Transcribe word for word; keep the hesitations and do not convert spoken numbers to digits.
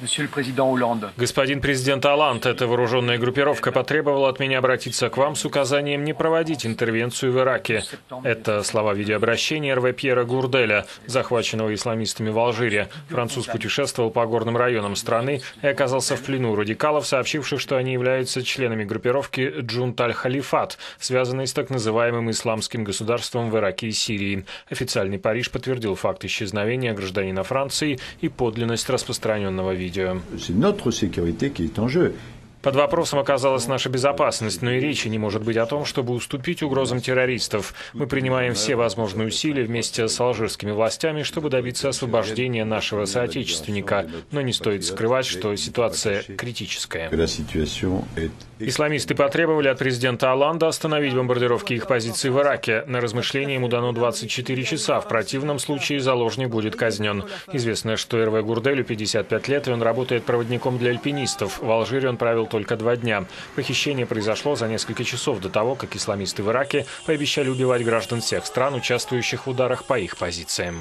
Господин президент Олланд, эта вооруженная группировка потребовала от меня обратиться к вам с указанием не проводить интервенцию в Ираке. Это слова видеообращения Эрве Пьера Гурделя, захваченного исламистами в Алжире. Француз путешествовал по горным районам страны и оказался в плену радикалов, сообщивших, что они являются членами группировки «Джунд аль-Халифат», связанной с так называемым Исламским государством в Ираке и Сирии. Официальный Париж подтвердил факт исчезновения гражданина Франции и подлинность распространенного видео. Под вопросом оказалась наша безопасность, но и речи не может быть о том, чтобы уступить угрозам террористов. Мы принимаем все возможные усилия вместе с алжирскими властями, чтобы добиться освобождения нашего соотечественника. Но не стоит скрывать, что ситуация критическая. Исламисты потребовали от президента Олланда остановить бомбардировки их позиций в Ираке. На размышление ему дано двадцать четыре часа. В противном случае заложник будет казнен. Известно, что Эрве Гурделю пятьдесят пять лет, и он работает проводником для альпинистов. В Алжире он провел только два дня. Похищение произошло за несколько часов до того, как исламисты в Ираке пообещали убивать граждан всех стран, участвующих в ударах по их позициям.